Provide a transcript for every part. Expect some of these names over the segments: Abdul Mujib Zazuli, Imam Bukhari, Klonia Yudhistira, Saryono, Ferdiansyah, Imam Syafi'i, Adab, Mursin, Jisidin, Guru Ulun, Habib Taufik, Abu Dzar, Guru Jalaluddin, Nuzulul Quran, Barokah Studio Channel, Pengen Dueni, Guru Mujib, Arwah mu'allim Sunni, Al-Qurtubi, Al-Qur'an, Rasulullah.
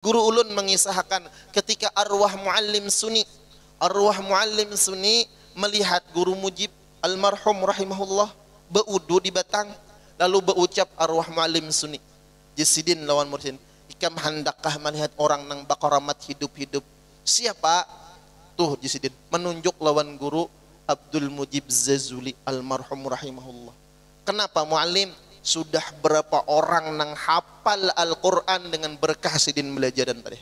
Guru Ulun mengisahkan ketika Arwah mu'allim Sunni melihat Guru Mujib almarhum rahimahullah beudu di Batang, lalu berucap Arwah mu'allim Sunni Jisidin lawan Mursin, ikam handakkah melihat orang nang bakaramat hidup-hidup? Siapa? Tuh Jisidin menunjuk lawan Guru Abdul Mujib Zazuli almarhum rahimahullah. Kenapa mu'allim? Sudah berapa orang nang hafal Al-Qur'an dengan berkah Sidin belajaran tadi.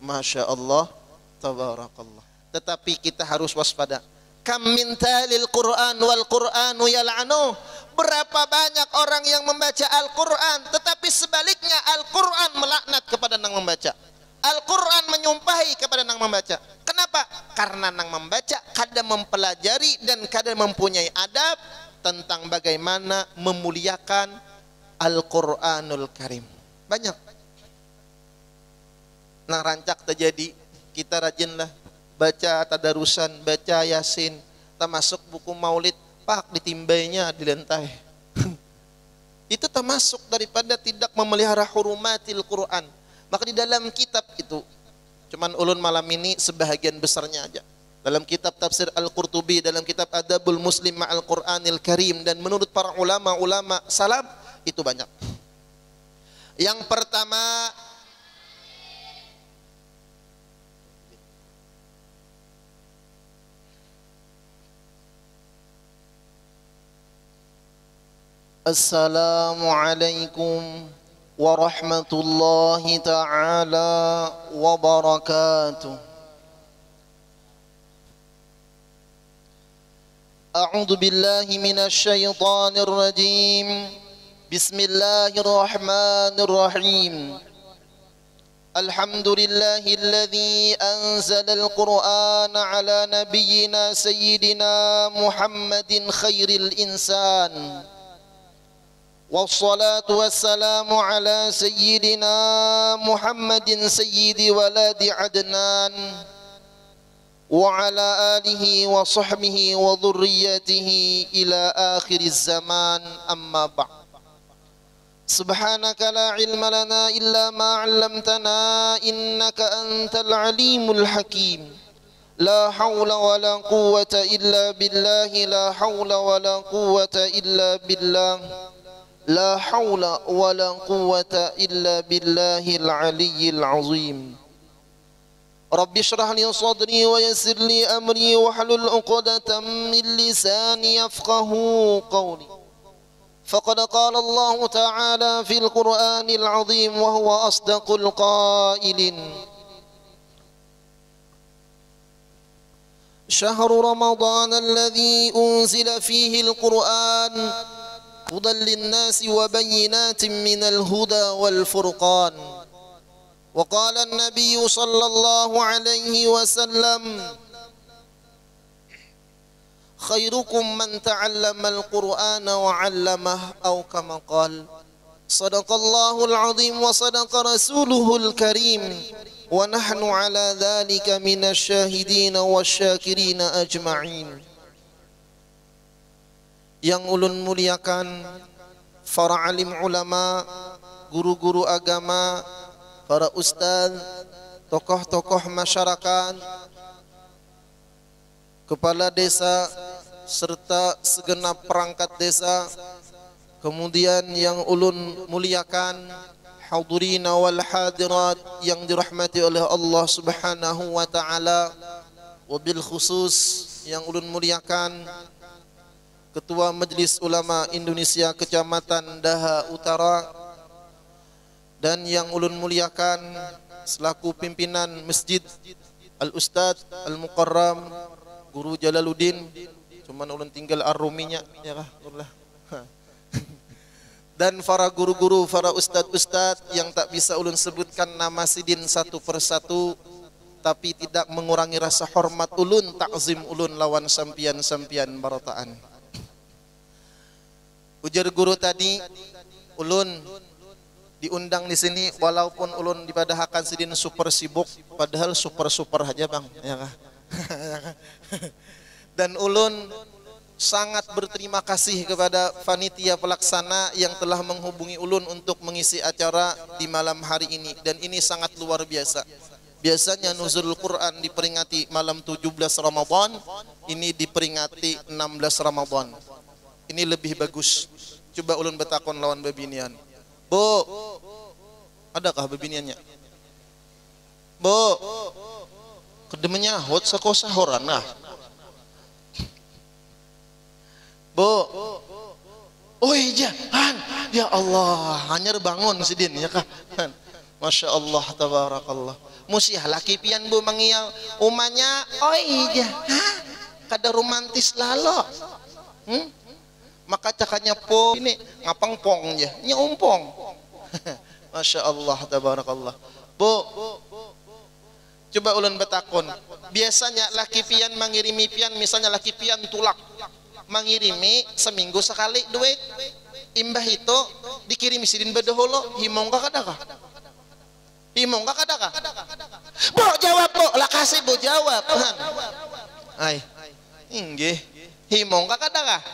Masya Allah, tabarakallah. Tetapi kita harus waspada. Kam min talil Qur'an wal Qur'anu yal'anu. Berapa banyak orang yang membaca Al-Qur'an, tetapi sebaliknya Al-Qur'an melaknat kepada nang membaca. Al-Qur'an menyumpahi kepada nang membaca. Kenapa? Karena nang membaca kadang mempelajari dan kadang mempunyai adab tentang bagaimana memuliakan Al-Qur'anul Karim. Banyak. Nah, rancak terjadi, kita rajinlah baca tadarusan, baca Yasin, termasuk buku maulid, pak ditimbainya di lantai. Itu termasuk daripada tidak memelihara hurumatil Qur'an. Maka di dalam kitab itu, cuman Ulun malam ini sebahagian besarnya aja. Dalam kitab tafsir Al-Qurtubi, dalam kitab Adabul Muslim ma'al Qur'anil Karim, dan menurut para ulama-ulama salaf itu banyak. Yang pertama, Assalamualaikum warahmatullahi ta'ala wabarakatuh. أعوذ بالله من الشيطان الرجيم بسم الله الرحمن الرحيم الحمد لله الذي أنزل القرآن على نبينا سيدنا محمد خير الإنسان والصلاة والسلام على سيدنا محمد سيد ولد عدنان وعلى آله وصحبه وذريته إلى آخر الزمان أما بعد سبحانك لا علم لنا إلا ما علمتنا إنك أنت العليم الحكيم لا حول ولا قوة إلا بالله لا حول ولا قوة إلا بالله لا حول ولا قوة إلا بالله العلي العظيم رب اشرح لي صدري ويسر لي أمري واحلل عقدة من لساني يفقهوا قولي فقد قال الله تعالى في القرآن العظيم وهو أصدق القائلين شهر رمضان الذي أنزل فيه القرآن هدى للناس وبينات من الهدى والفرقان وقال النبي صلى الله عليه وسلم خيركم من تعلم القرآن وعلمه أو كما قال صدق الله العظيم وصدق رسوله الكريم ونحن على ذلك من الشاهدين والشاكرين أجمعين. Yang Ulun muliakan para alim ulama, guru-guru agama, para ustaz, tokoh-tokoh masyarakat, kepala desa, serta segenap perangkat desa, kemudian yang Ulun muliakan, hadirina wal hadirat yang dirahmati oleh Allah Subhanahu wa ta'ala, wabil khusus yang Ulun muliakan, Ketua Majelis Ulama Indonesia Kecamatan Daha Utara, dan yang Ulun muliakan selaku pimpinan masjid Al-Ustadz Al-Muqarram Guru Jalaluddin, cuman Ulun tinggal ar-ruminya ya lah. Dan para guru-guru, para ustadz-ustadz yang tak bisa Ulun sebutkan nama sidin satu persatu, tapi tidak mengurangi rasa hormat Ulun, takzim Ulun lawan sampian-sampian barataan. Ujar guru tadi, Ulun diundang di sini walaupun Ulun dibadahkan sidin super sibuk, padahal super-super aja bang ya. Dan Ulun sangat berterima kasih kepada panitia pelaksana yang telah menghubungi Ulun untuk mengisi acara di malam hari ini, dan ini sangat luar biasa. Biasanya nuzul Quran diperingati malam 17 Ramadan, ini diperingati 16 Ramadan. Ini lebih bagus. Coba Ulun bertakon lawan bebinian. Bu, adakah bebiniannya? Bu, kedemenya hot sekosa horan nah. Bu, oh iya, ya Allah, hanya bangun sidin ya kah? Masya Allah, tabarakallah. Musiah laki pian bu mengial, umanya, oh iya, kada romantis lalo. Maka cakanya po ini ngapang pong ya, nyumpong. Masya Allah, tabarakallah. Bu, coba ulun betakon. Biasanya laki pian mengirimi pian, misalnya laki pian tulak. Mengirimi seminggu sekali duit imbah itu dikirimi sidin bedaholo himong kakadakah himong kakadakah bu jawab bu lah kasih bu jawab ay inggih himong kakadakah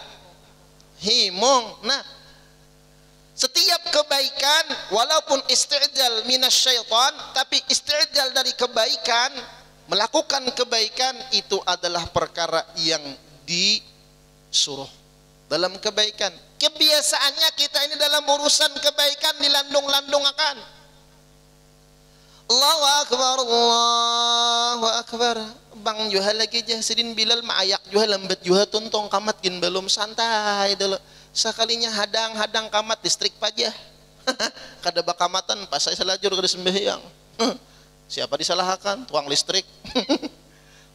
himong nah setiap kebaikan walaupun isti'jal minas syaitan tapi isti'jal dari kebaikan melakukan kebaikan itu adalah perkara yang disuruh dalam kebaikan. Kebiasaannya kita ini dalam urusan kebaikan dilandung-landung akan Allahu Akbar, Allahu Akbar. Bang juha lagi jasidin bilal ma'ayak juha lambat juha tuntong kamat gin belum santai dulu. Sekalinya hadang-hadang kamat distrik pajah. Kada bakamatan pas saya selajur kada sembahyang. Siapa disalahkan? Tuang listrik.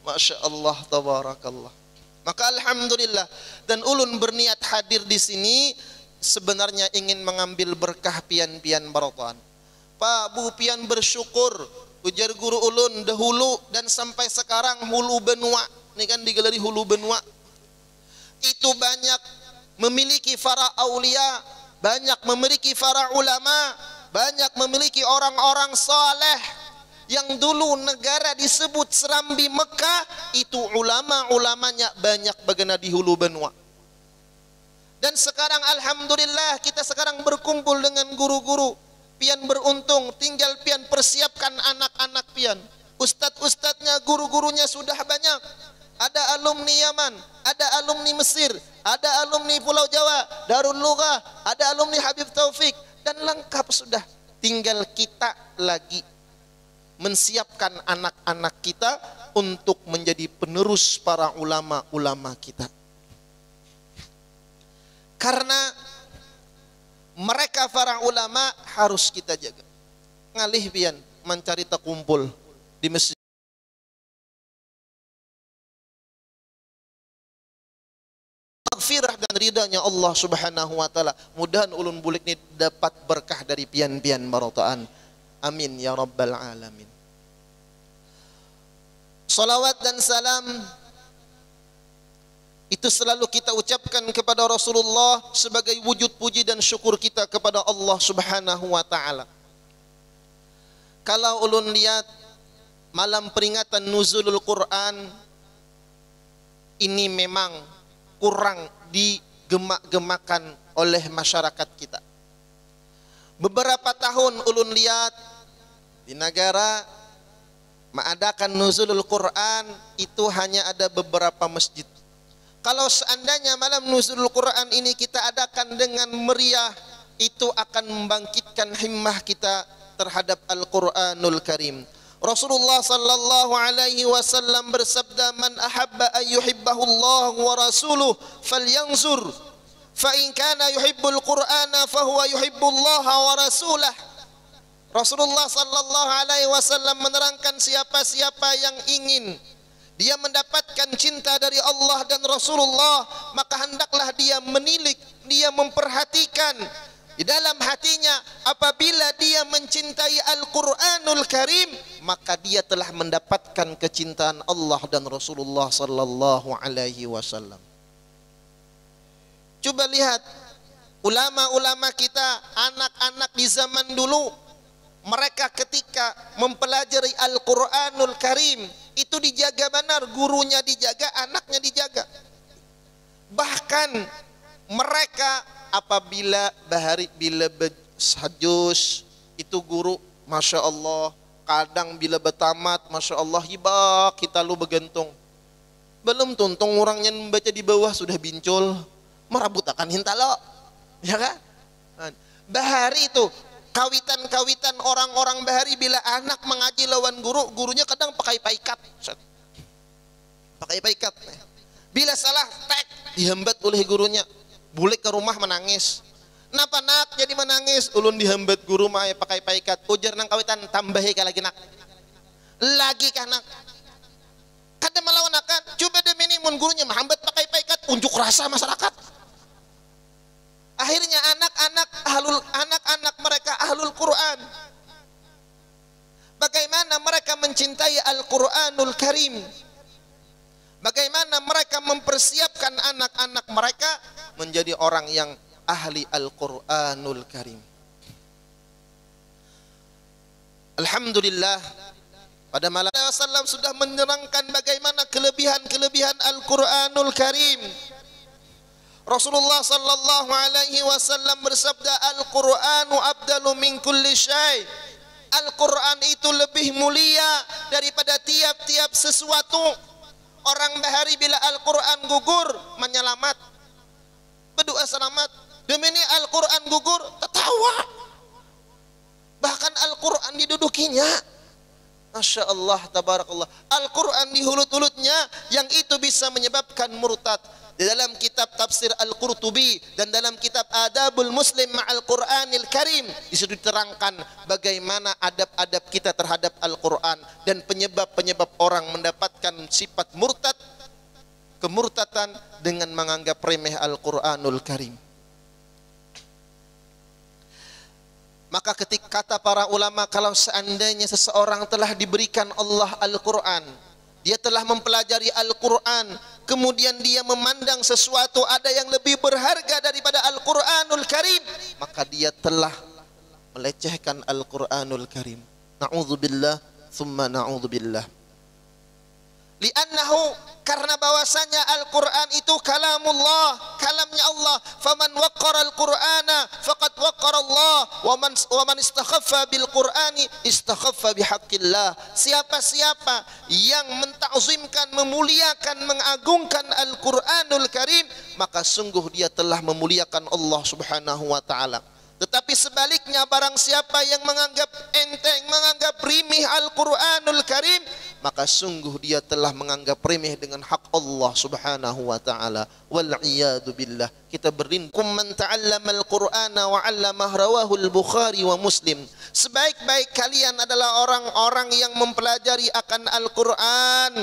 Masya Allah, tabarakallah. Maka alhamdulillah, dan ulun berniat hadir di sini sebenarnya ingin mengambil berkah pian-pian barotan. Pak Bu pian bersyukur ujar guru ulun dahulu dan sampai sekarang hulu benua. Ini kan digelari hulu benua. Itu banyak memiliki para aulia, banyak memiliki para ulama, banyak memiliki orang-orang saleh. Yang dulu negara disebut Serambi Mekah itu ulama-ulamanya banyak bagena di hulu benua. Dan sekarang alhamdulillah kita sekarang berkumpul dengan guru-guru. Pian beruntung, tinggal pian persiapkan anak-anak pian. Ustadz-ustadznya, guru-gurunya sudah banyak. Ada alumni Yaman, ada alumni Mesir, ada alumni Pulau Jawa, Darul Lughah, ada alumni Habib Taufik, dan lengkap sudah. Tinggal kita lagi mensiapkan anak-anak kita untuk menjadi penerus para ulama-ulama kita. Karena mereka para ulama harus kita jaga. Ngalih pian mencari terkumpul di masjid. Maghfirah dan ridhanya Allah Subhanahu wa taala. Mudahan ulun bulik ini dapat berkah dari pian-pian barotaan. Amin ya rabbal alamin. Salawat dan salam itu selalu kita ucapkan kepada Rasulullah sebagai wujud puji dan syukur kita kepada Allah Subhanahu wa taala. Kalau ulun lihat malam peringatan nuzulul Quran ini memang kurang digemak-gemakan oleh masyarakat kita. Beberapa tahun ulun lihat di negara mengadakan nuzulul Quran itu hanya ada beberapa masjid. Kalau seandainya malam nuzulul Quran ini kita adakan dengan meriah, itu akan membangkitkan himmah kita terhadap Al-Qur'anul Karim. Rasulullah sallallahu alaihi wasallam bersabda, "Man ahabba ayyuhibbahullah wa rasuluh falyanzur." Fa in kana yuhibbul Qur'ana fa huwa yuhibbullaha wa rasulah. Rasulullah sallallahu alaihi wasallam menerangkan siapa-siapa yang ingin dia mendapatkan cinta dari Allah dan Rasulullah, maka hendaklah dia menilik, dia memperhatikan di dalam hatinya. Apabila dia mencintai Al-Qur'anul Karim, maka dia telah mendapatkan kecintaan Allah dan Rasulullah sallallahu alaihi wasallam. Coba lihat ulama-ulama kita, anak-anak di zaman dulu, mereka ketika mempelajari Al-Qur'anul Karim itu dijaga benar, gurunya dijaga, anaknya dijaga. Bahkan mereka apabila bahari bila sajus itu guru, masya Allah, kadang bila betamat, masya Allah, hibak kita lu begentung. Belum tuntung orangnya membaca di bawah sudah bincul, merabut akan hintalo, ya kan? Bahari itu kawitan-kawitan orang-orang bahari bila anak mengaji lawan guru, gurunya kadang pakai paikat, Bila salah tek dihambat oleh gurunya, bulik ke rumah menangis. Napa nak jadi menangis? Ulun dihambat guru mah pakai paikat. Ujar nang kawitan tambahi ka lagi nak. Lagi kah nak? Kada melawan akan. Coba demini mun gurunya menghambat pakai paikat, unjuk rasa masyarakat. Akhirnya anak-anak mereka ahlul Quran. Bagaimana mereka mencintai Al-Qur'anul Karim? Bagaimana mereka mempersiapkan anak-anak mereka menjadi orang yang ahli Al-Qur'anul Karim. Alhamdulillah pada malam Rasulullah sudah menerangkan bagaimana kelebihan-kelebihan Al-Qur'anul Karim. Rasulullah sallallahu alaihi wasallam bersabda, Al-Qur'anu abdalu min kulli syai'. Al-Qur'an itu lebih mulia daripada tiap-tiap sesuatu. Orang bahari bila Al-Qur'an gugur menyelamat, berdoa selamat. Demini Al-Qur'an gugur tertawa, bahkan Al-Qur'an didudukinya. Masya Allah, tabarakallah. Al-Qur'an dihulut-hulutnya, yang itu bisa menyebabkan murtad. Di dalam kitab tafsir Al-Qurtubi dan dalam kitab Adabul Muslim ma'al Qur'anil Karim, disitu diterangkan bagaimana adab-adab kita terhadap Al-Qur'an dan penyebab-penyebab orang mendapatkan sifat murtad, kemurtatan dengan menganggap remeh Al-Qur'anul Karim. Maka ketika kata para ulama, kalau seandainya seseorang telah diberikan Allah Al-Qur'an, dia telah mempelajari Al-Qur'an, kemudian dia memandang sesuatu ada yang lebih berharga daripada Al-Qur'anul Karim, maka dia telah melecehkan Al-Qur'anul Karim. Na'udzubillah, thumma na'udzubillah. Li'annahu, karena bahwasanya Al-Qur'an itu kalamullah, kalamnya Allah. Faman waqqara al-Qur'ana faqad waqqara Allah, wa man istakhaffa bil Qur'ani istakhaffa bihaqqillah. Siapa-siapa yang mentakzimkan, memuliakan, mengagungkan Al-Qur'anul Karim, maka sungguh dia telah memuliakan Allah Subhanahu wa taala. Tetapi sebaliknya, barang siapa yang menganggap enteng, menganggap rimih Al-Qur'anul Karim, maka sungguh dia telah menganggap remeh dengan hak Allah Subhanahu wa taala. Wal iyadu billah. Kita berlindung man ta'allamal Qur'ana wa 'allamahu, rawahu al-Bukhari wa Muslim. Sebaik-baik kalian adalah orang-orang yang mempelajari akan Al-Qur'an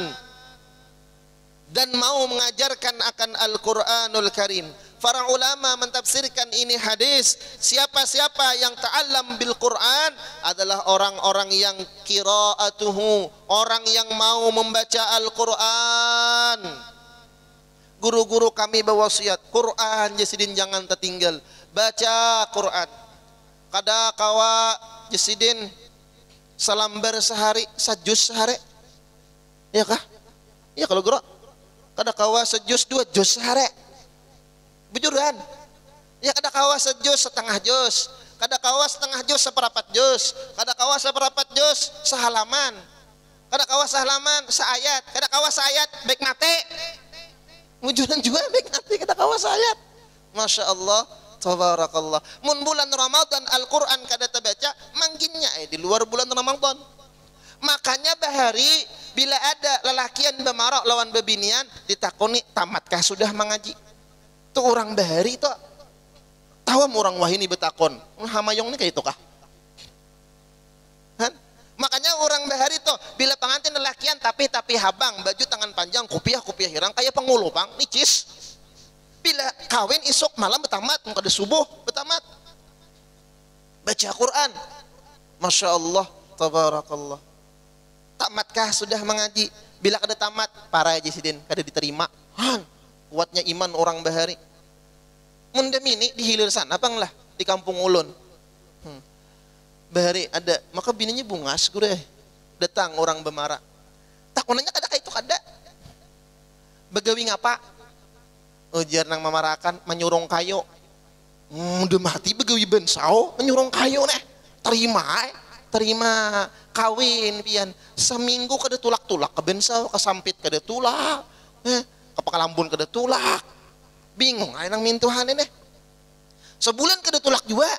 dan mau mengajarkan akan Al-Qur'anul Karim. Para ulama mentafsirkan ini hadis, siapa-siapa yang ta'allam bil Qur'an adalah orang-orang yang qira'atuhu, orang yang mau membaca Al-Qur'an. Guru-guru kami berwasiat, Qur'an Jisidin jangan tertinggal, baca Qur'an. Kada kawa Jisidin salambar sehari, sajus sehari. Iya kah? Iya kalau guru. Kada kawa sejus 2 juz sehari. Bejuran, ya kada kawas sejus 1/2 juz, kada kawas 1/2 juz 1/4 juz, kada kawas 1/4 juz sehalaman, kada kawas sehalaman seayat, kada kawas seayat baik mate, mujuran juga baik mate kada kawas seayat. Masya Allah, tabarakallah. Mun bulan Ramadan Al-Qur'an kada terbaca, mangginnya di luar bulan Ramadan. Makanya bahari bila ada lelakian bemarak lawan bebinian, ditakoni tamatkah sudah mengaji? Itu orang bahari itu tawam orang wahini betakon hamayong ini kayak itu kah? Han? Makanya orang bahari itu bila pengantin lelakian tapi habang, baju tangan panjang, kopiah hirang kayak pengulu pang nicis. Bila kawin esok malam betamat, kada subuh betamat baca Quran. Masya Allah, tabarakallah. Tamatkah sudah mengaji? Bila kada tamat, para Jisidin kada diterima. Han? Kuatnya iman orang bahari. Mendemini di hilir sana bang lah, di kampung Ulun. Bahari ada, maka bininya bungas gure. Datang orang bemara. Takunannya kada kayak itu kada. Begawi ngapa? ujar nang mamarakan menyurung kayu udah mati begawi bensau menyurung kayu neh terima kawin pian seminggu kada tulak-tulak ke bensau ke sampit kada tulak ke Pakalambun kada tulak bingung ayo nang mintuhan neh sebulan kada tulak juga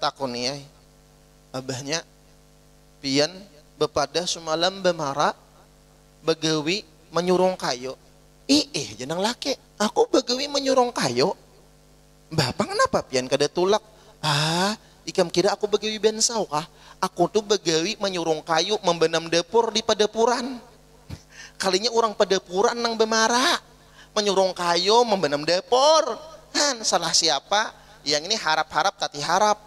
takun ya abahnya pian bepada semalam bemara begawi menyurung kayu jenang laki aku begawi menyurung kayu bapak kenapa pian kada tulak ikam kira aku begawi bensau kah aku tuh begawi menyurung kayu membenam dapur di padapuran kalinya orang padapuran nang bemara menyurung kayu membenam dapur kan salah siapa yang ini harap-harap tati harap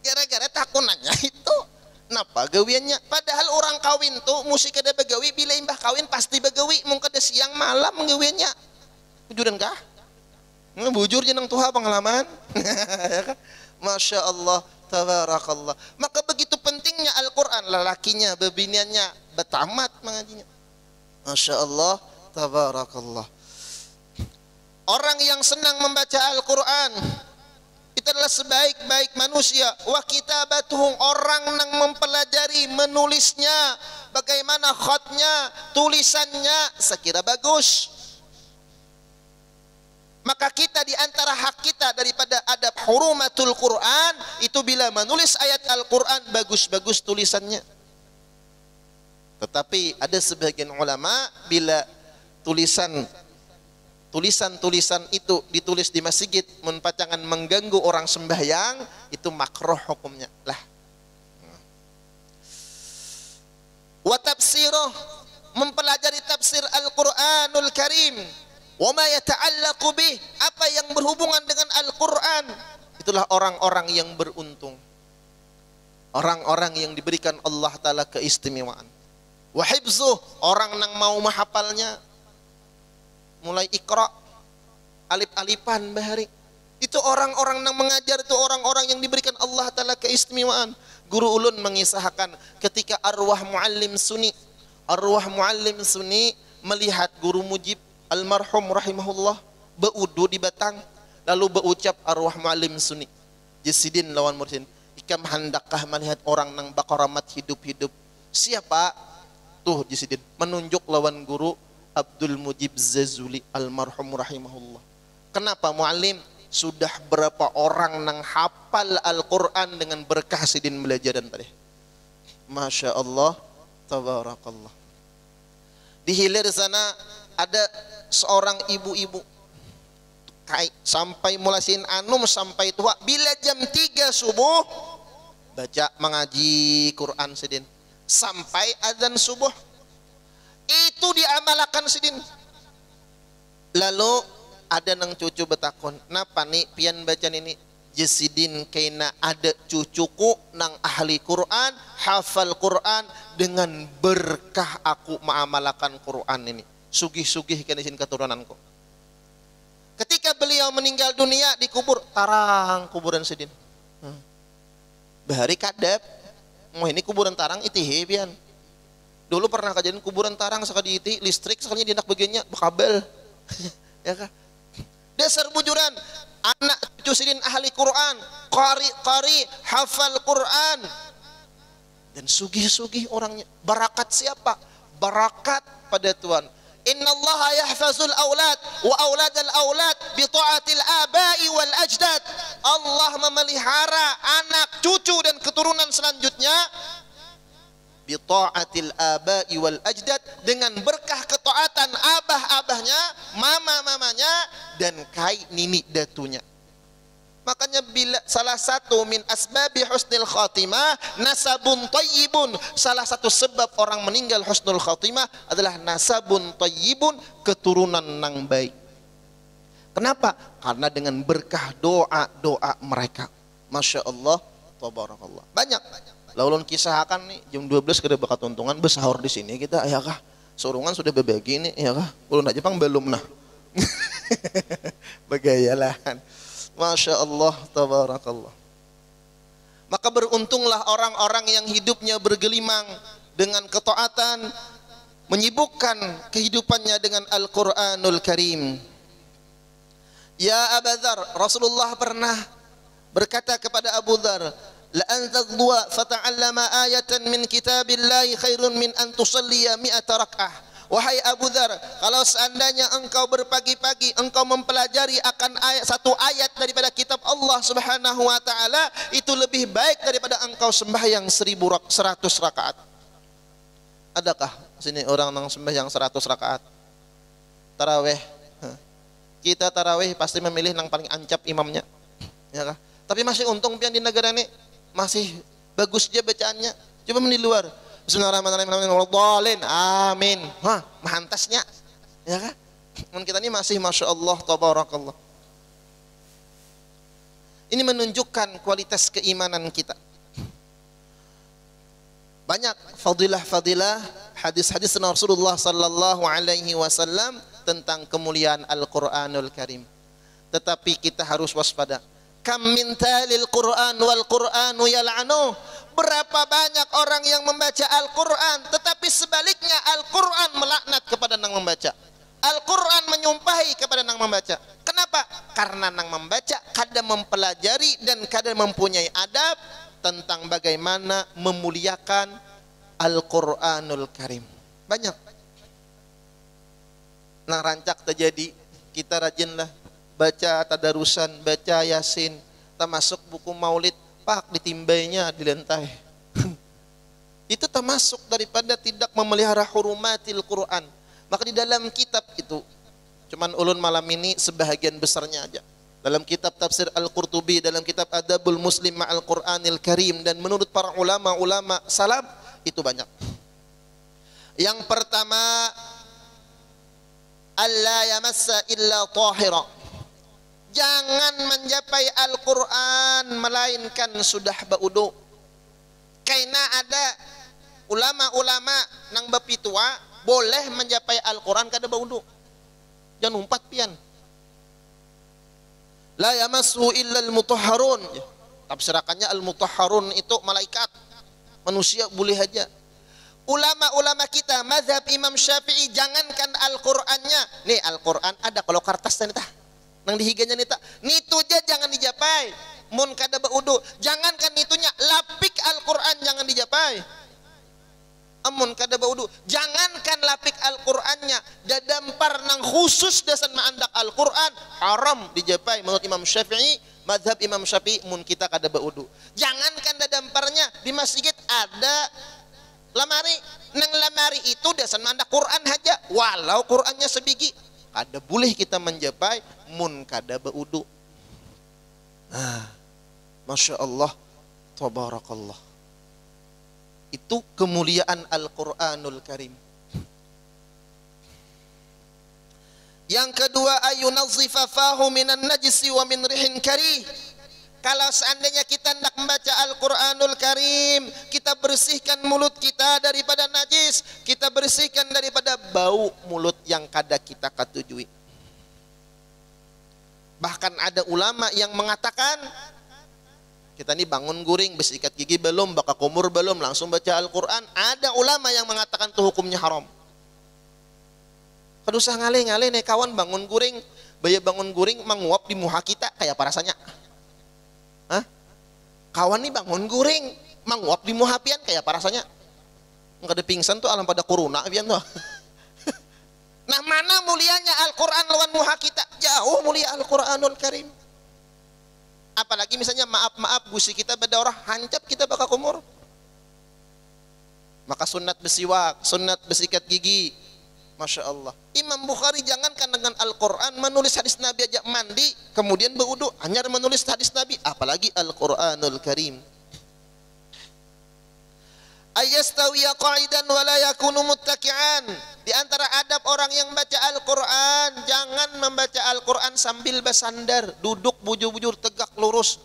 gara-gara takunannya itu napa gawiannya padahal orang kawin tuh musik kada begawi bila imbah kawin pasti begawi mung kada siang malam gawiannya bujuran kah bujur jenang tuha pengalaman Masya Allah Tabarakallah maka begitu pentingnya Al-Quran lelakinya bebiniannya betamat mengajinya Masya Allah Tabarakallah orang yang senang membaca Al-Quran itu adalah sebaik-baik manusia wa kitabatuhum orang yang mempelajari menulisnya bagaimana khatnya tulisannya sekira bagus maka kita diantara hak kita daripada adab hurumatul Quran itu bila menulis ayat Al-Quran bagus-bagus tulisannya tetapi ada sebagian ulama bila tulisan-tulisan itu ditulis di masjid mempacangan mengganggu orang sembahyang itu makruh hukumnya lah wa tafsiruh mempelajari tafsir Al-Quranul Karim wa ma yata'allaqu bih apa yang berhubungan dengan Al-Qur'an itulah orang-orang yang beruntung orang-orang yang diberikan Allah taala keistimewaan wa hifzuh orang nang mau menghafalnya mulai Iqra alif-alifan bahari itu orang-orang yang mengajar itu orang-orang yang diberikan Allah taala keistimewaan Guru Ulun mengisahkan ketika Arwah mu'allim Sunni melihat Guru Mujib almarhum rahimahullah beudu di Batang lalu berucap arwah mu'allim Sunni Jisidin lawan Mursin ikam handakkah melihat orang nang bakaramat hidup-hidup siapa tuh Jisidin menunjuk lawan guru Abdul Mujib Zazuli almarhum rahimahullah kenapa mu'allim sudah berapa orang nang hafal Al-Quran dengan berkah sidin belajaran tadi Masya Allah Tabarakallah di hilir sana ada seorang ibu-ibu sampai mulasin anum sampai tua bila jam 3 subuh baca mengaji Quran sidin sampai azan subuh itu diamalkan sidin lalu ada nang cucu betakon napa nih pian baca ini Jisidin kaina ada cucuku nang ahli Quran hafal Quran dengan berkah aku mengamalkan Quran ini sugih-sugih kanisin keturunanku ketika beliau meninggal dunia dikubur tarang kuburan sidin bahari kadep ini kuburan tarang itihe pian dulu pernah kajian kuburan tarang sekali iti listrik sekalinya di anak bagiannya bekabel ya kah dasar bujuran anak cucu sidin ahli Quran qari hafal Quran dan sugih-sugih orangnya barakat siapa barakat pada Tuhan innallaha yahfazul aulad wa auladal aulad bi ta'atil abai wal ajdad Allah memelihara anak cucu dan keturunan selanjutnya bi ta'atil abai wal ajdad dengan berkah ketaatan abah-abahnya mama-mamanya dan kai nini datunya makanya bila salah satu min asbabi husnul khatimah nasabun tayyibun salah satu sebab orang meninggal husnul khatimah adalah nasabun tayyibun keturunan nang baik kenapa? Karena dengan berkah doa-doa mereka Masya Allah Tabarakallah banyak laulun kisahkan nih jam 12 kada bakat untungan bersahur di sini kita ya kah sorungan sudah berbagi nih ya kah ulun aja pang belum nah bagayalah Masya Allah Tabarakallah maka beruntunglah orang-orang yang hidupnya bergelimang dengan ketaatan menyibukkan kehidupannya dengan Al-Qur'anul Karim. Ya Abu Dzar, Rasulullah pernah berkata kepada Abu Dzar, "La an tadwa fata'allama ayatan min kitabillahi khairun min an tusalliya mi'ata rak'ah." Wahai Abu Dzar, kalau seandainya engkau berpagi-pagi engkau mempelajari akan ayat, satu ayat daripada kitab Allah Subhanahu wa taala, itu lebih baik daripada engkau sembahyang 100 rakaat. Adakah sini orang yang sembahyang 100 rakaat tarawih? Kita tarawih pasti memilih yang paling ancap imamnya, ya kah? Tapi masih untung pian di negara ini masih bagus dia bacaannya. Coba di luar, Bismillahirrahmanirrahim. Amin. Hah, mahantasnya. Ya kan? Men kita ini masih Masya Allah, tabarakallah. Ini menunjukkan kualitas keimanan kita. Banyak fadilah-fadilah hadis-hadis Rasulullah sallallahu alaihi wasallam tentang kemuliaan Al-Qur'anul Karim. Tetapi kita harus waspada. Kam min talil Qur'an wal Qur'anu yal'anu. Berapa banyak orang yang membaca Al-Qur'an, tetapi sebaliknya Al-Qur'an melaknat kepada nang membaca. Al-Qur'an menyumpahi kepada nang membaca. Kenapa? Karena nang membaca kadang mempelajari dan kadang mempunyai adab tentang bagaimana memuliakan Al-Qur'anul Karim. Banyak. Nang rancak terjadi, kita rajinlah baca tadarusan, baca Yasin, termasuk buku Maulid. Pak ditimbainya dilentai. Itu termasuk daripada tidak memelihara hurumatil Quran. Maka di dalam kitab itu, cuman ulun malam ini sebahagian besarnya aja. Dalam kitab tafsir Al-Qurtubi, dalam kitab Adabul Muslim ma'al Quranil Karim, dan menurut para ulama-ulama salaf itu banyak. Yang pertama, alla yamassa illa tahira. Jangan mencapai Al-Quran melainkan sudah baudu. Karena ada ulama-ulama nang bepitua boleh mencapai Al-Quran kada baudu. Jangan umpat pian. La yamassu illa al-mutahharun. Tafsirakannya al-mutahharun itu malaikat. Manusia boleh aja. Ulama-ulama kita mazhab Imam Syafi'i, jangankan Al-Qurannya. Nih Al-Quran ada kalau kertasnya nih tah. Nang dihiganya nita, nitu aja jangan dijapai. Mun kada baudu, jangankan nitunya, lapik Al-Qur'an jangan dijapai. Amun kada baudu, jangankan lapik Al-Qur'annya, dadampar nang khusus dasan ma'andak Al-Qur'an haram dijapai menurut Imam Syafi'i, mazhab Imam Syafi'i mun kita kada baudu. Jangankan dadamparnya, di masjid ada lamari, nang lamari itu dasan ma'andak Qur'an aja, walau Qur'annya sebiji. Ada boleh kita menjapai mun kada baudu. Nah, Masya Allah, tabarakallah. Itu kemuliaan Al-Qur'anul Karim. Yang kedua, ayunazzifa fahu minan najisi wa min rihin karih. Kalau seandainya kita hendak membaca Al-Qur'anul Karim, kita bersihkan mulut kita daripada najis, kita bersihkan daripada bau mulut yang kada kita ketujui. Bahkan ada ulama yang mengatakan, kita ini bangun guring, bersikat gigi belum, bakar kumur belum, langsung baca Al-Qur'an. Ada ulama yang mengatakan itu hukumnya haram. Kada usah ngalih-ngalih nih kawan, bangun guring, bayar bangun guring menguap di muha kita kayak apa rasanya? Hah? Kawan nih bangun guring menguap di muha pian kayak apa rasanya? Kada pingsan tuh alam pada corona pian tuh. Nah, mana mulianya Al-Qur'an lawan muha kita? Jauh mulia Al-Qur'anul Karim. Apalagi misalnya maaf-maaf gusi kita berdarah, hancap kita bakal kumur. Maka sunat bersiwak, sunat bersikat gigi. Masya Allah. Imam Bukhari jangankan dengan Al-Quran, menulis hadis Nabi ajak mandi, kemudian berwudu, hanya menulis hadis Nabi, apalagi Al-Quranul Karim. Ayastawiya qa'idan wa la yakunu muttaki'an. Di antara adab orang yang baca Al-Quran, jangan membaca Al-Quran sambil bersandar, duduk bujur-bujur tegak lurus.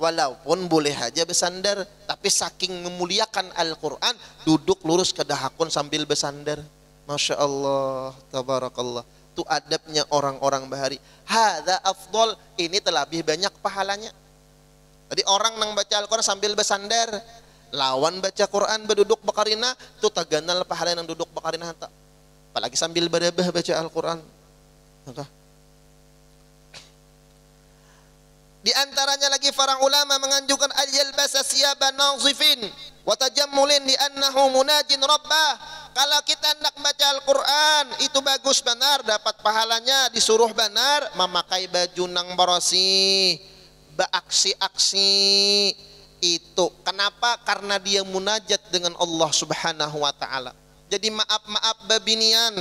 Walaupun boleh aja bersandar, tapi saking memuliakan Al-Quran, duduk lurus kedahakun sambil bersandar. Masya Allah, tabarakallah. Itu adabnya orang-orang bahari. Hadza afdol, ini terlebih banyak pahalanya. Tadi orang nang baca Al-Quran sambil bersandar, Lawan baca Quran berduduk bakarina tu taganal pahala yang duduk bakarina hanta. Apalagi sambil berabah baca Al-Quran. Di antaranya lagi para ulama menganjurkan al-yalbasa siyaban nazifin wa tajammulin li annahu munajin rabbah. Kalau kita hendak baca Al-Qur'an itu bagus benar, dapat pahalanya, disuruh benar memakai baju nang barosi baaksi-aksi itu. Kenapa? Karena dia munajat dengan Allah Subhanahu wa taala. Jadi maaf-maaf babinian,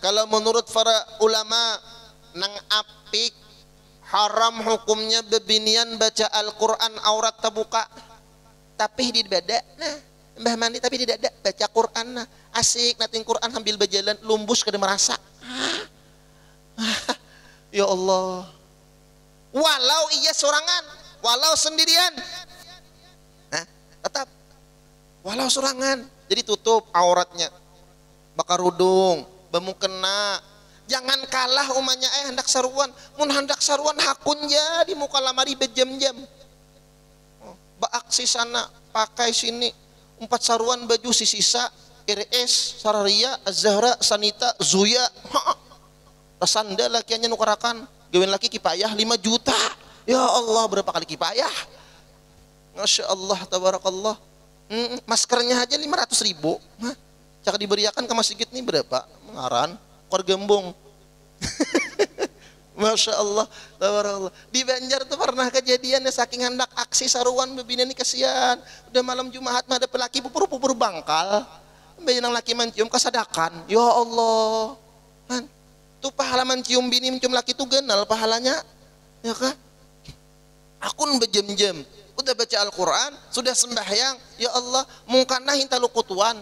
kalau menurut para ulama nang apik haram hukumnya babinian baca Al-Qur'an aurat terbuka. Tapi di badak nah mbah mandi tapi tidak ada baca Quran nah. Asik nating Quran sambil berjalan lumbus kada merasa. Ya Allah. Walau ia sorangan, walau sendirian. Nah, tetap walau sorangan. Jadi tutup auratnya. Bakar rudung, bemukena. Jangan kalah umanya hendak saruan, mun hendak saruan hakun ja di muka lamari bejam-jam. Baaksi sana, pakai sini. Empat saruan baju sisa RS, Sararia, Az-Zahra, Sanita, Zuya. Rasanda lakiannya nukarakan. Gawin laki kipayah 5 juta. Ya Allah, berapa kali kipayah? Masya Allah, tabarakallah. Maskernya aja 500 ribu. Caka diberiakan ke masjid ini berapa? Mengaran, kor gembong. Masya Allah, tabarakallah. Di Banjar tuh pernah kejadiannya saking hendak aksi saruan bebina ini kesian. Udah malam Jumat mah ada pelaki pupur-pupur bangkal. Benang laki mencium kesadakan. Ya Allah. Kan tuh pahala mencium bini mencium laki tuh genal pahalanya. Ya kan? Akun bejam-jam. Udah baca Al-Qur'an, sudah sembahyang. Ya Allah, mungkana hinta lukutuan.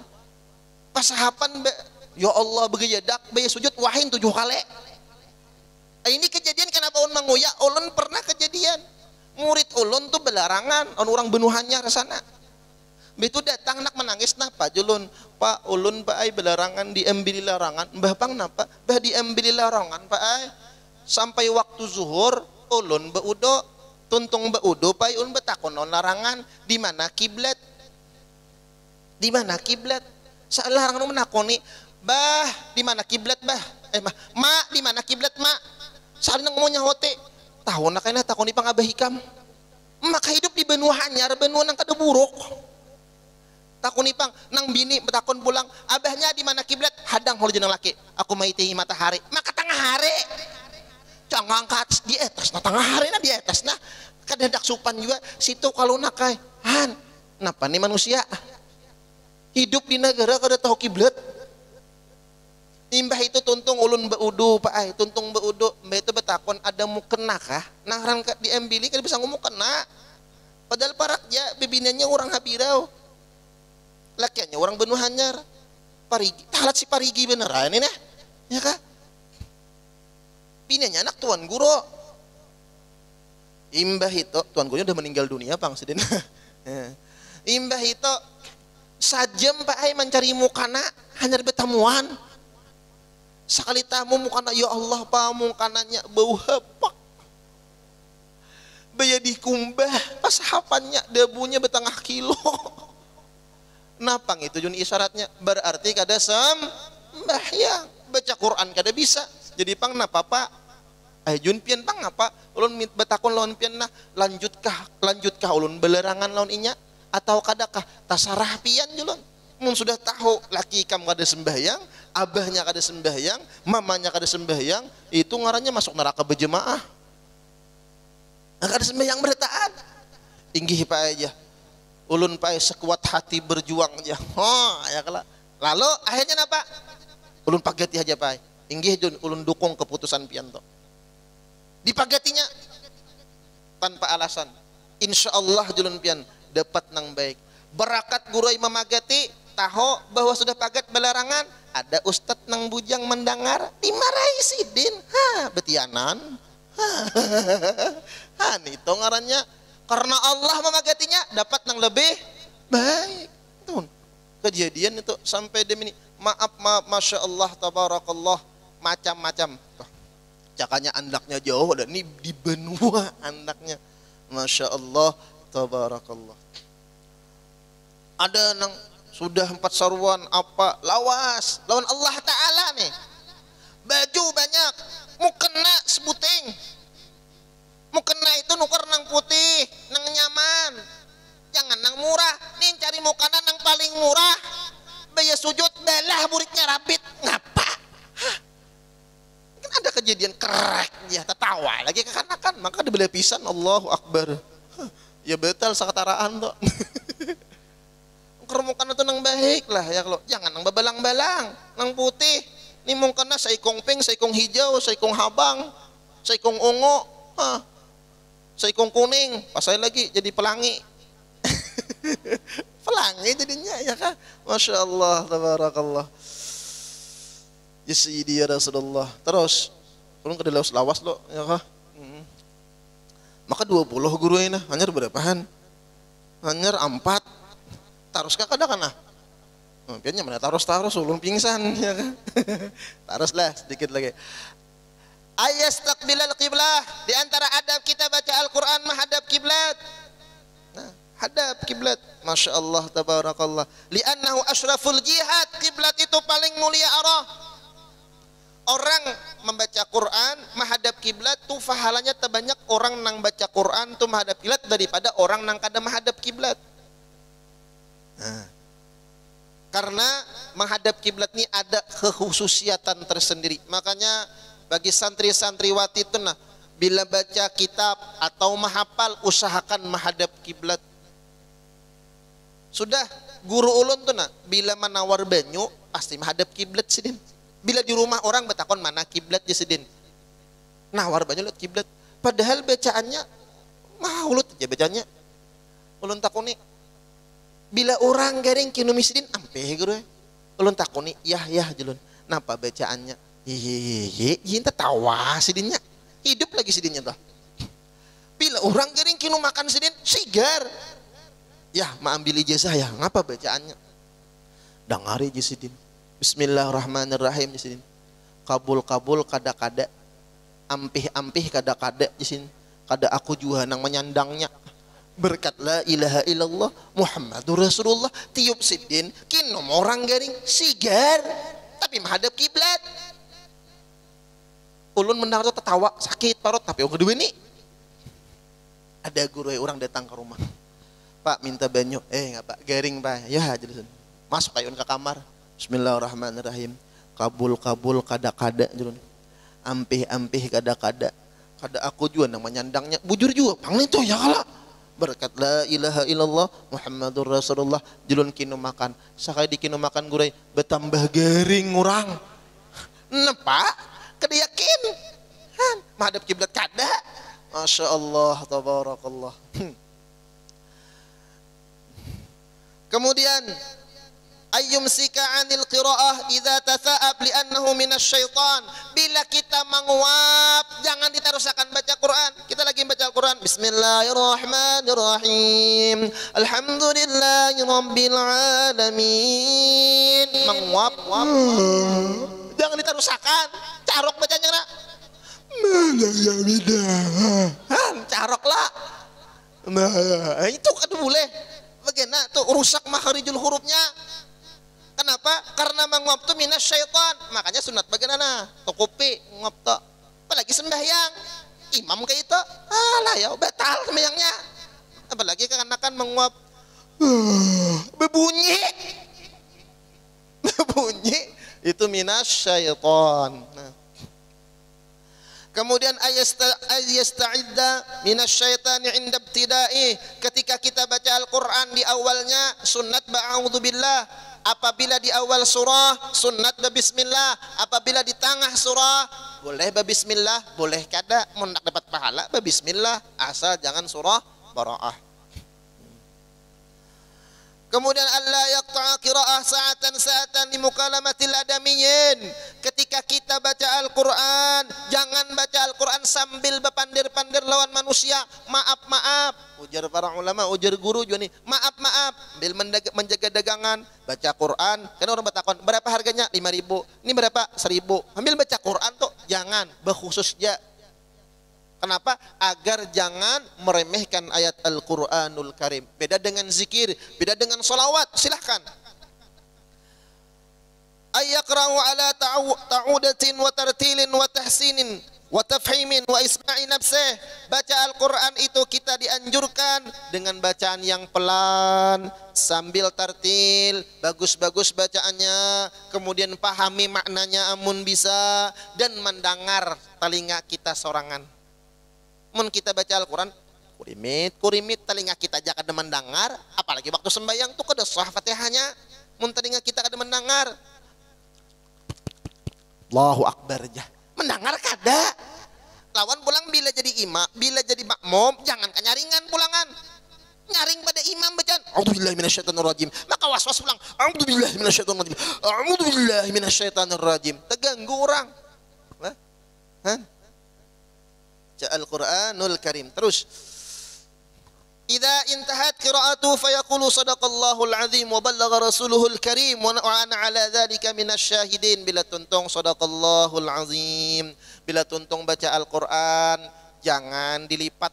Pasahapan ya Allah begejadak bayi sujud wahin 7 kali. Ini kejadian kenapa ulun manguya? Ulun pernah kejadian. Murid ulun tuh belarangan, orang benuhannya resana. Begitu datang nak menangis napa julun? Pak ulun Pak ai belarangan diambil larangan. Mbah pang napa? Mbah diambil larangan Pak ai. Sampai waktu zuhur ulun beudo, tuntung beudo Pak ai ulun betakon larangan di mana kiblat? Di mana kiblat? Salah larangan menakoni, "Bah, di mana kiblat, Bah?" "Mak, di mana kiblat, Mak?" Saling mau nyahote tahu nak kena takoni pangabah hikam maka hidup di benua hanyar benua nang kada buruk takoni pang nang bini betakon pulang abahnya di mana kiblat hadang hol jeneng laki aku maiti matahari maka tengah hari jangan angkat di atas nah tengah hari nah di atas nah kada hendak supan juga situ kalau nak kae han napa nih manusia hidup di negara kada tahu kiblat. Imbah itu tuntung ulun beudu Pak ai, tuntung beudu, mbah itu betakon ada mukena kah? Nangran diambili kada bisa ngomong kena. Padahal paraknya bibinannya orang habirau. Lakiannya orang benuh hanyar. Parigi, talat si parigi beneran ini nah. Ya kah? Pinanya anak tuan guru. Imbah itu tuan gurunya udah meninggal dunia Pang Sidin. Imbah itu sajem Pak ai mencari mukena hanyar betamuan. Sekali tamu mukana ya Allah pa mukananya bau hapak baya dikumbah pas hapannya debunya betengah kilo napang itu jun isyaratnya berarti kada sembahyang baca Quran kada bisa jadi pang napa pak jun pian pang apa ulun betakon lawan pian nah lanjutkah ulun belerangan lawan inya atau kadakah tasarah pian julun mun sudah tahu laki ikam kada sembahyang abahnya kada sembahyang, mamanya kada sembahyang, itu ngarannya masuk neraka berjemaah. Nah, kada sembahyang bertaan. Inggih Pak aja. Ulun Pak sekuat hati berjuang aja. Oh, ya kala. Lalu akhirnya napa? Ulun pagati aja Pak. Inggih jun ulun dukung keputusan pianto. Dipagatinya tanpa alasan. Insyaallah julun pian dapat nang baik. Berakat guru Imam Agati tahu bahwa sudah pagat belarangan. Ada ustad nang bujang mendengar dimarahi Sidin, betianan, itu ngarannya karena Allah memagatinya dapat nang lebih baik. Tuh kejadian itu sampai demi maaf masya Allah tabarakallah macam-macam. Cakanya andaknya jauh dan ini di benua andaknya, masya Allah tabarakallah. Ada yang sudah 4 sarwan apa lawas lawan Allah Ta'ala nih, baju banyak mau kena sebuting, mau kena itu nuker nang putih nang nyaman, jangan nang murah nih, cari mau kena nang paling murah, baya sujud belah muridnya rapit ngapa. Hah, kan ada kejadian kereknya tertawa lagi kekanak-kanak, maka dibeli pisan. Allahu Akbar. Hah, ya betul sakataraan tuh. Kerumukan itu nang baik lah ya, kalau jangan nang babalang-balang nang putih ini mung kena saikong pink, saikong hijau, saikong habang, saikong ungu, saikong kuning, pas saya lagi jadi pelangi. Pelangi jadinya ya kan, masya Allah, tabarakallah. Yasidi ya Rasulullah. Terus belum ke lawas lawas lo ya kan. Maka 20 guru ini hanya berapahan, hanya 4 tarus kakak ada kana, biasanya mana tarus ulun pingsan ya kan. Tarus lah sedikit lagi. Ayastaqbilal qiblah, di antara adab kita baca Al-Qur'an menghadap kiblat. Nah, hadap kiblat, masya Allah tabarakallah. Li'annahu asyraful jihad, kiblat itu paling mulia arah. Orang membaca Quran menghadap kiblat tuh pahalanya terbanyak orang nang baca Quran tuh menghadap kiblat daripada orang nang kada menghadap kiblat. Nah, karena menghadap kiblat ini ada kekhususiatan tersendiri. Makanya bagi santri-santriwati itu bila baca kitab atau menghafal usahakan menghadap kiblat. Sudah Guru Ulun itu bila menawar banyu pasti menghadap kiblat sidin. Bila di rumah orang betakon mana kiblat Jisidin. Nawar banyu lihat kiblat. Padahal bacaannya maulut aja bacaannya. Ulun takoni bila orang garing kinu misidin ampe guru ulun takoni yah jelun napa bacaannya ye inta tawa sidinnya hidup lagi sidinnya tuh. Bila orang garing kinu makan sidin sigar yah maambil ijazah ya ngapa bacaannya dangari Jisidin bismillahirrahmanirrahim Jisidin kabul kada ampih kada Jisidin kada aku juga nang menyandangnya berkat la ilaha illallah Muhammadur Rasulullah tiup sidin kinom orang garing sigar tapi menghadap kiblat. Ulun mendengar itu tertawa sakit parut tapi yang kedua ini ada guru orang datang ke rumah, Pak minta banyu, nggak Pak garing Pak ya jelasin masuk ayun ke kamar bismillahirrahmanirrahim kabul kada jelasin ampih kada aku juga namanya nyandangnya bujur juga pang itu ya kalah berkat la ilaha illallah Muhammadur Rasulullah jelun kinu makan sakai di kinu makan gurai betambah garing orang nepa kedayakin menghadap kiblat kada masya Allah tabarakallah. Kemudian ayyumsika anil qira'ah idza tasa'ab li'annahu minasy syaitan, bila kita menguap jangan diteruskan baca Quran. Kita lagi baca Al-Quran bismillahirrahmanirrahim alhamdulillahirabbil alamin menguap jangan diteruskan carok bacanya nak carok lah nah itu kan boleh bagaimana tuh rusak makharijul hurufnya. Kenapa? Karena menguap itu minas syaitan. Makanya sunat bagaimana? Tokopi nguap to. Apalagi sembahyang. Imam kayak itu. Alah ya batal sembahyangnya. Apalagi kan menguap. Bebunyi. Bebunyi. Itu minas syaitan. Nah. Kemudian ayasta'idda minas syaitani inda ibtida'i. Ketika kita baca Al-Quran di awalnya sunat ba'audzubillah. Apabila di awal surah sunat babismillah, apabila di tengah surah boleh babismillah, boleh kada mun nak dapat pahala babismillah asal jangan surah Bara'ah. Kemudian Allah yaqta'a qira'ah sa'atan li mukalamatil adamiyin. Ketika kita baca Al-Qur'an, jangan baca Al-Qur'an sambil bepandir-pandir lawan manusia. Maaf. Ujar para ulama, ujar guru juga nih. Maaf. Ambil menjaga dagangan, baca Qur'an. Kan orang bertakon, berapa harganya? 5.000. Ini berapa? 1.000. Ambil baca Qur'an tuh, jangan berkhususnya. Kenapa? Agar jangan meremehkan ayat Al-Qur'anul Karim. Beda dengan zikir, beda dengan sholawat. Silahkan. Ayakra'u ala ta'udatin wa tartilin wa tahsinin wa tafhimin wa isma'i nafsih. Baca Al-Qur'an itu kita dianjurkan dengan bacaan yang pelan, sambil tartil, bagus-bagus bacaannya, kemudian pahami maknanya amun bisa, dan mendengar telinga kita sorangan. Mun kita baca Al-Qur'an kurimit telinga kita aja kada mendengar, apalagi waktu sembahyang tuh kada sah Fatihahnya. Mun telinga kita kada mendengar, Allahu Akbar aja. Mendengar kada. Lawan pulang bila jadi imam, bila jadi makmum, jangan kanyaringan pulangan. Nyaring pada imam bacaan. A'udzubillahi minasyaitonirrajim. Maka was-was pulang. A'udzubillahi minasyaitonirrajim. A'udzubillahi minasyaitonirrajim. Terganggu orang. Hah? Hah? Al-Qur'anul Karim. Terus. Idza intahat qira'atuhu fayaqulu sadaqallahul azim wa ballagha rasuluhul karim wa ana 'ala dzalika minasyahidin. Bila tuntung sadaqallahul azim, bila tuntung baca Al-Qur'an jangan dilipat.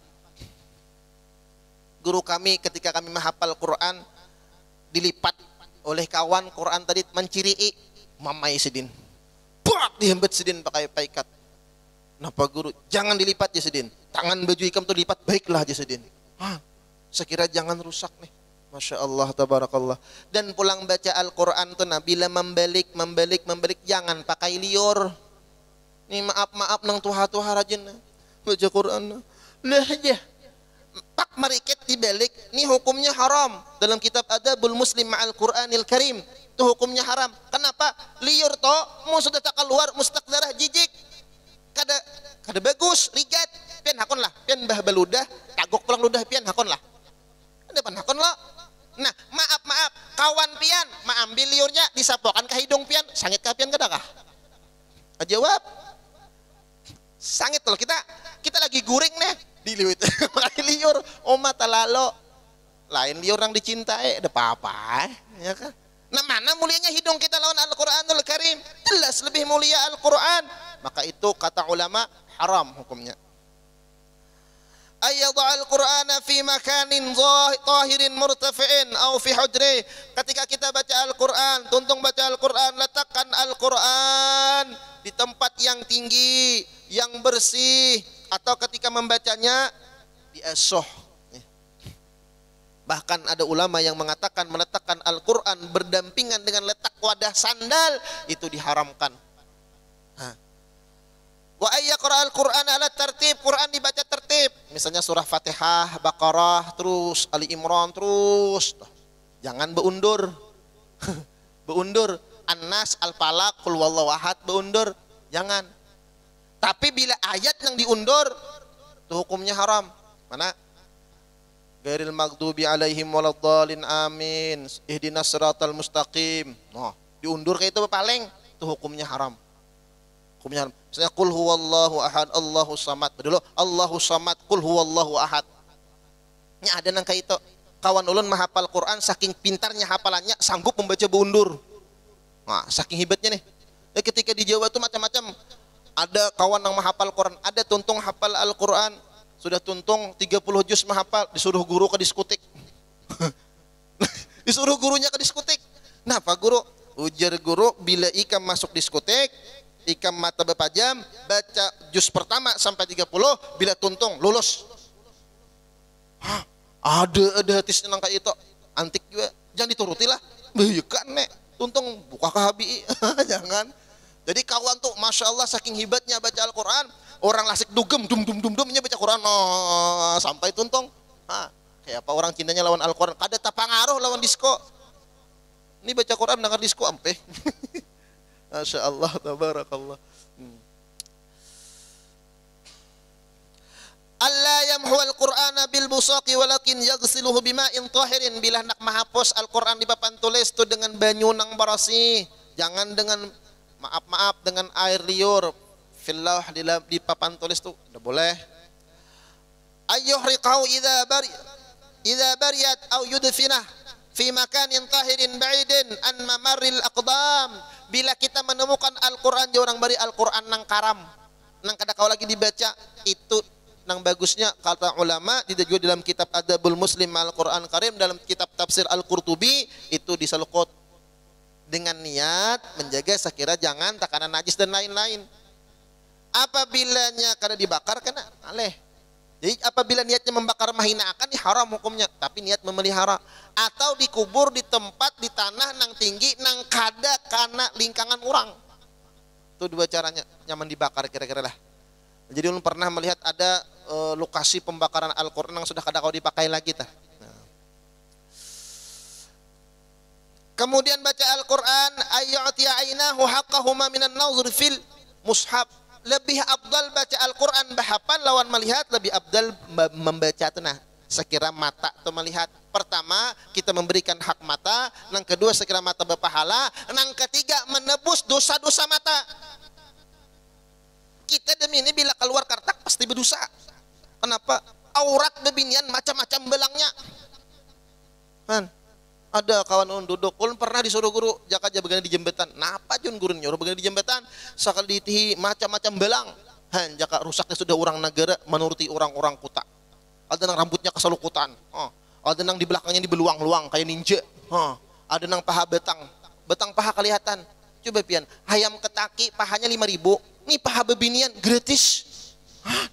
Guru kami ketika kami menghafal Qur'an dilipat oleh kawan Qur'an tadi, menciri'i mamai sidin. Buat dihembet sidin pakai paikat. Napa guru? Jangan dilipat Jisidin. Tangan baju ikam tuh dilipat, baiklah Jisidin. Hah? Sekira jangan rusak nih. Masya Allah, tabarakallah. Dan pulang baca Al-Quran tuh, nah bila membalik jangan pakai liur. Nih maaf nang tuha rajin nah. Baca Quran nah aja. Pak mariket dibalik, nih hukumnya haram. Dalam kitab Adabul Muslim ma'al Quranil Karim, itu hukumnya haram. Kenapa? Liur toh, mau sudah tak keluar mustak darah jijik. Kada bagus, rigat. Pian hakon lah, pian bah beludah, kagok pulang ludah pian hakon lah. Depan hakon lah. Nah, maaf, kawan pian, maambil liurnya disapokan ke hidung pian, sangit ka pian kadakah? Jawab. Sangit loh, kita lagi guring nih, diliwit. Pakai liur, oma talalo. Lain liur yang dicintai, ada apa-apa, ya kan? Nah, mana mulianya hidung kita lawan Al-Qur'anul Karim? Jelas lebih mulia Al-Qur'an. Maka itu kata ulama haram hukumnya. Ayyadha'al Qur'ana fi makanin tahirin murtafi'in aw fi hujri. Ketika kita baca Al-Qur'an, tuntung baca Al-Qur'an, letakkan Al-Qur'an di tempat yang tinggi, yang bersih, atau ketika membacanya diasuh. Bahkan ada ulama yang mengatakan meletakkan Al-Qur'an berdampingan dengan letak wadah sandal itu diharamkan. Nah. Wa ayyaqra al-Qur'an ala tartib, Qur'an dibaca tertib. Misalnya surah Fatihah, Baqarah, terus Ali Imran, terus. Jangan beundur. Beundur An-Nas, Al-Falaq, Qul Huwallahu Ahad, beundur. Jangan. Tapi bila ayat yang diundur itu hukumnya haram. Mana? Ghairil maghdubi alaihim waladdallin amin. Ihdinas siratal mustaqim. Nah, diundur kayak itu paling itu hukumnya haram. Hukumnya haram. Misalnya qul huwallahu ahad Allahu samad. Padahal Allahu samad qul huwallahu ahad. Nya ada nang kaito. Kawan ulun menghafal Quran saking pintarnya hafalannya sanggup membaca beundur. Nah, saking hebatnya nih. Ya, ketika di Jawa tuh macam-macam. Ada kawan yang menghafal Quran, ada tuntung hafal Al-Qur'an, sudah tuntung 30 juz menghafal, disuruh guru ke diskotik. Disuruh gurunya ke diskotik. Nah, Pak Guru, ujar guru bila ikam masuk diskotik ikam mata berpajam, baca juz pertama sampai 30, bila tuntung lulus. Hah, ada hadisnya nang kayak itu, antik juga, jangan dituruti lah. Bukan nek, tuntung buka ke habi, jangan. Jadi kawan tuh, masya Allah saking hebatnya baca Al-Quran, orang lasik dugem, dumnya baca Quran, oh, sampai tuntung. Hah, kayak apa orang cintanya lawan Al-Quran? Kada tapangaruh lawan disko. Ini baca Quran dengar disko ampe. Masya Allah, tabarakallah. Allah yamhuwal Qur'ana bil busaqi walakin yagsiluhu bima'in tahirin. Bila nak menghapus Al-Qur'an di papan tulis itu dengan banyu nang bersih, jangan dengan dengan air liur. Fillah di papan tulis itu tidak boleh. Ayyuhriqahu idza bariyat aw yudfinah fi makanin tahirin ba'idin an mamarril aqdam. Bila kita menemukan Al-Qur'an di orang bari Al-Qur'an nang karam, nang kada kau lagi dibaca, itu Nang bagusnya kata ulama, tidak juga dalam kitab Adabul Muslim Al-Qur'an Karim, dalam kitab tafsir Al-Qurtubi itu disalukot dengan niat menjaga sekira jangan takanan najis dan lain-lain. Apabilanya karena dibakar kena aleh. Jadi apabila niatnya membakar menghinakan ya haram hukumnya, tapi niat memelihara atau dikubur di tempat di tanah nang tinggi nang kada kana lingkangan orang. Itu dua caranya nyaman dibakar kira-kira lah. Jadi ulun pernah melihat ada lokasi pembakaran Al-Qur'an yang sudah kadang-kadang dipakai lagi tah. Nah. Kemudian baca Al-Qur'an ayyati ainahu haqqahuma minan nazr fil mushaf. Lebih abdal baca Al-Qur'an bahapan lawan melihat, lebih abdal membaca tenah sekira mata atau melihat. Pertama kita memberikan hak mata, nang kedua sekira mata berpahala, nang ketiga menebus dosa-dosa mata. Kita demi ini bila keluar kartak pasti berdosa. Kenapa? Aurat bebinian macam-macam belangnya. Man, ada kawan ulun duduk, ulun pernah disuruh guru jaga aja begini di jembatan. Napa jun guru nyuruh begini di jembatan? Sakali ditihi macam-macam belang. Han jaka rusaknya sudah orang negara menuruti orang-orang kuta. Ada nang rambutnya keselukutan. Oh, ada nang di belakangnya dibeluang-luang kayak ninja. Oh, ada nang paha betang. Betang paha kelihatan. Coba pian, hayam ketaki pahanya 5.000. Ini paha bebinian gratis. Hah?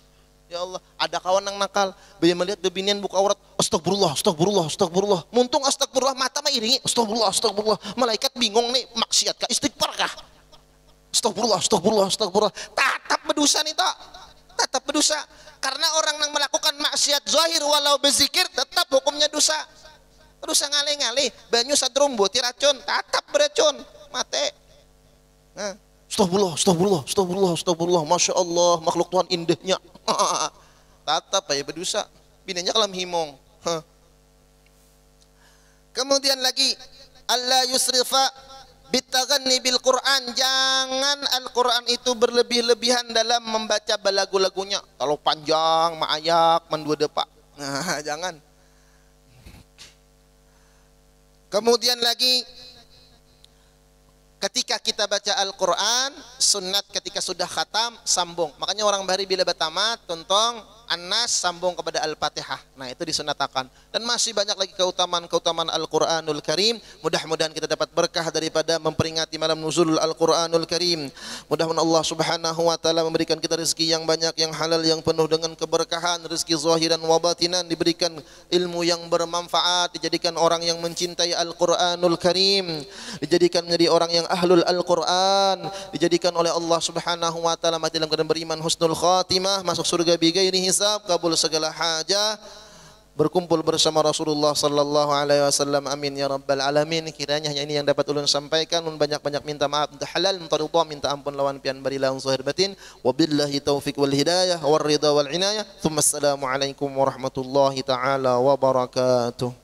Ya Allah, ada kawan yang nakal. Baya melihat bebinian buka aurat. Astagfirullah, astagfirullah, astagfirullah. Muntung astagfirullah, mata mah iringi. Astagfirullah, astagfirullah. Malaikat bingung nih, maksiat kah? Istighfar kah? Astagfirullah, astagfirullah, astagfirullah. Tatap berdosa nih tak? Tatap berdosa. Karena orang yang melakukan maksiat zahir walau berzikir tetap hukumnya dosa. Dosa ngale-ngale. Banyu sadrumbu, tiracun. Tatap beracun. Mate. Nah. Astagfirullah, astagfirullah, astagfirullah, astagfirullah. Masya Allah, makhluk Tuhan indahnya. Tatap ya berdosa. Binanya kalam himong. Kemudian lagi, Allah yusrifa bitaghanni bil Qur'an. Jangan Al-Qur'an itu berlebih-lebihan dalam membaca lagu-lagunya. Kalau panjang, ma'ayak, mendua depak. Nah, jangan. Kemudian lagi, ketika kita baca Al-Qur'an, sunat ketika sudah khatam, sambung. Makanya orang Bahari bila bertamat, tontong, Anas sambung kepada Al-Fatihah. Nah itu disunatakan. Dan masih banyak lagi keutamaan-keutamaan Al-Qur'anul Karim. Mudah-mudahan kita dapat berkah daripada memperingati malam nuzul Al-Qur'anul Karim. Mudah-mudahan Allah subhanahu wa ta'ala memberikan kita rezeki yang banyak, yang halal, yang penuh dengan keberkahan. Rezeki zahiran wa batinan, diberikan ilmu yang bermanfaat. Dijadikan orang yang mencintai Al-Qur'anul Karim. Dijadikan menjadi orang yang ahlul Al-Qur'an, dijadikan oleh Allah Subhanahu wa taala mati dalam keadaan beriman, husnul khatimah, masuk surga bighairi hisab, kabul segala hajah, berkumpul bersama Rasulullah sallallahu alaihi wasallam. Amin ya rabbal alamin. Kiranya hanya ini yang dapat ulun sampaikan. Ulun banyak-banyak minta maaf, minta halal, minta ridha, minta ampun lawan pian bari lawan zahir batin. Wabillahi taufik wal hidayah war ridha wal inayah. Tsumma assalamu alaikum warahmatullahi taala wabarakatuh.